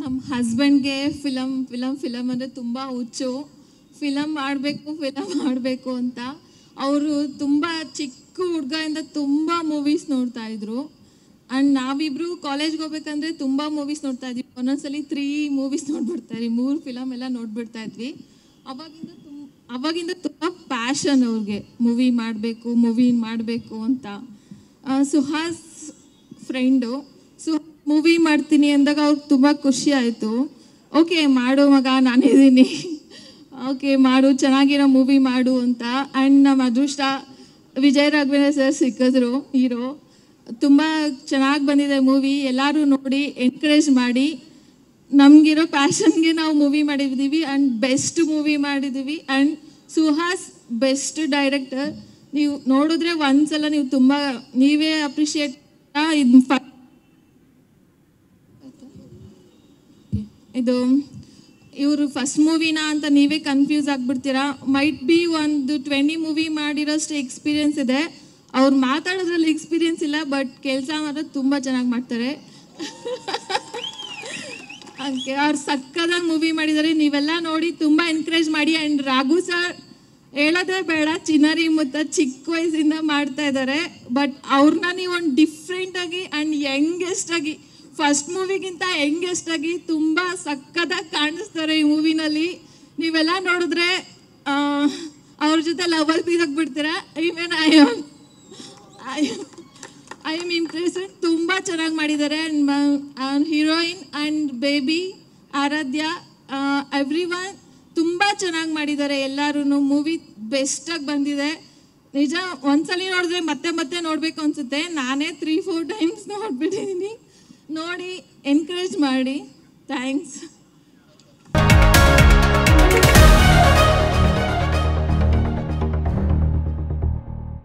ನಮ್ಮ ಹಸ್ಬೆಂಡ್ಗೆ film film film ಅಂದರೆ ತುಂಬ ಹುಚ್ಚು, ಫಿಲಮ್ ಮಾಡಬೇಕು ಫಿಲಮ್ ಮಾಡಬೇಕು ಅಂತ. ಅವರು ತುಂಬ ಚಿಕ್ಕ ಹುಡುಗರಿಂದ ತುಂಬ ಮೂವೀಸ್ ನೋಡ್ತಾ ಇದ್ರು. ಆ್ಯಂಡ್ ನಾವಿಬ್ರು ಕಾಲೇಜ್ಗೆ ಹೋಗ್ಬೇಕಂದ್ರೆ ತುಂಬ ಮೂವೀಸ್ ನೋಡ್ತಾ ಇದ್ವಿ. ಒಂದೊಂದ್ಸಲಿ 3 ಮೂವೀಸ್ ನೋಡ್ಬಿಡ್ತಾರೆ, 3 ಫಿಲಮ್ ಎಲ್ಲ ನೋಡ್ಬಿಡ್ತಾ ಇದ್ವಿ. ಅವಾಗಿಂದ ತುಂಬ ಪ್ಯಾಷನ್ ಅವ್ರಿಗೆ, ಮೂವಿ ಮಾಡಬೇಕು ಮೂವಿ ಮಾಡಬೇಕು ಅಂತ. ಸುಹಾಸ್ ಫ್ರೆಂಡು ಮೂವಿ ಮಾಡ್ತೀನಿ ಅಂದಾಗ ಅವ್ರಿಗೆ ತುಂಬ ಖುಷಿ ಆಯಿತು. ಓಕೆ ಮಾಡೋ ಮಗ, ನಾನಿದ್ದೀನಿ, ಓಕೆ ಮಾಡು, ಚೆನ್ನಾಗಿರೋ ಮೂವಿ ಮಾಡು ಅಂತ. ಆ್ಯಂಡ್ ನಮ್ಮ ಅದೃಷ್ಟ ವಿಜಯ್ ರಾಘವೇಂದ್ರ ಸರ್ ಸಿಕ್ಕಿದ್ರು, ಹೀರೋ. ತುಂಬ ಚೆನ್ನಾಗಿ ಬಂದಿದೆ ಮೂವಿ, ಎಲ್ಲರೂ ನೋಡಿ ಎನ್ಕರೇಜ್ ಮಾಡಿ. ನಮಗಿರೋ ಪ್ಯಾಷನ್ಗೆ ನಾವು ಮೂವಿ ಮಾಡಿದ್ದೀವಿ ಆ್ಯಂಡ್ ಬೆಸ್ಟ್ ಮೂವಿ ಮಾಡಿದ್ದೀವಿ. And Suhas best director. ನೀವು ನೋಡಿದ್ರೆ ಒಂದ್ಸಲ ನೀವು ತುಂಬ ನೀವೇ ಅಪ್ರಿಷಿಯೇಟ್ ಇದು ಇವರು ಫಸ್ಟ್ ಮೂವಿನ ಅಂತ ನೀವೇ ಕನ್ಫ್ಯೂಸ್ ಆಗಿಬಿಡ್ತೀರಾ. ಮೈಟ್ ಬಿ ಒಂದು 20 ಮೂವಿ ಮಾಡಿರೋಷ್ಟು ಎಕ್ಸ್ಪೀರಿಯನ್ಸ್ ಇದೆ. ಅವ್ರು ಮಾತಾಡೋದ್ರಲ್ಲಿ ಎಕ್ಸ್ಪೀರಿಯನ್ಸ್ ಇಲ್ಲ, ಬಟ್ ಕೆಲಸ ಮಾಡೋದು ತುಂಬ ಚೆನ್ನಾಗಿ ಮಾಡ್ತಾರೆ. ಅದಕ್ಕೆ ಅವ್ರು ಸಕ್ಕದಾಗಿ ಮೂವಿ ಮಾಡಿದ್ದಾರೆ. ನೀವೆಲ್ಲ ನೋಡಿ ತುಂಬ ಎನ್ಕರೇಜ್ ಮಾಡಿ. ಆ್ಯಂಡ್ ರಾಘು ಸರ್ ಹೇಳೋದೇ ಬೇಡ, ಚಿನ್ನರಿ ಮುತ್ತ ಚಿಕ್ಕ ವಯಸ್ಸಿಂದ ಮಾಡ್ತಾ ಇದ್ದಾರೆ. ಬಟ್ ಅವ್ರನ್ನ ನೀವು ಒಂದು ಡಿಫ್ರೆಂಟಾಗಿ ಆ್ಯಂಡ್ ಯಂಗೆಸ್ಟಾಗಿ, ಫಸ್ಟ್ ಮೂವಿಗಿಂತ ಯಂಗೆಸ್ಟಾಗಿ ತುಂಬ ಸಕ್ಕದಾಗಿ ಕಾಣಿಸ್ತಾರೆ ಈ ಮೂವಿನಲ್ಲಿ. ನೀವೆಲ್ಲ ನೋಡಿದ್ರೆ ಅವ್ರ ಜೊತೆ ಲವಲ್ ಬೀದಾಗ್ಬಿಡ್ತೀರಾ. Even I am impressed. ತುಂಬ ಚೆನ್ನಾಗಿ ಮಾಡಿದ್ದಾರೆ. And heroine and baby Aradhya every one ತುಂಬ ಚೆನ್ನಾಗಿ ಮಾಡಿದ್ದಾರೆ. ಎಲ್ಲರೂ ಮೂವಿ ಬೆಸ್ಟಾಗಿ ಬಂದಿದೆ. ನಿಜ ಒಂದ್ಸಲಿ ನೋಡಿದ್ರೆ ಮತ್ತೆ ಮತ್ತೆ ನೋಡಬೇಕು ಅನಿಸುತ್ತೆ. ನಾನೇ 3-4 ಟೈಮ್ಸ್ ನೋಡಿಬಿಟ್ಟಿದ್ದೀನಿ. ನೋಡಿ ಎನ್ಕರೇಜ್ ಮಾಡಿ. ಥ್ಯಾಂಕ್ಸ್.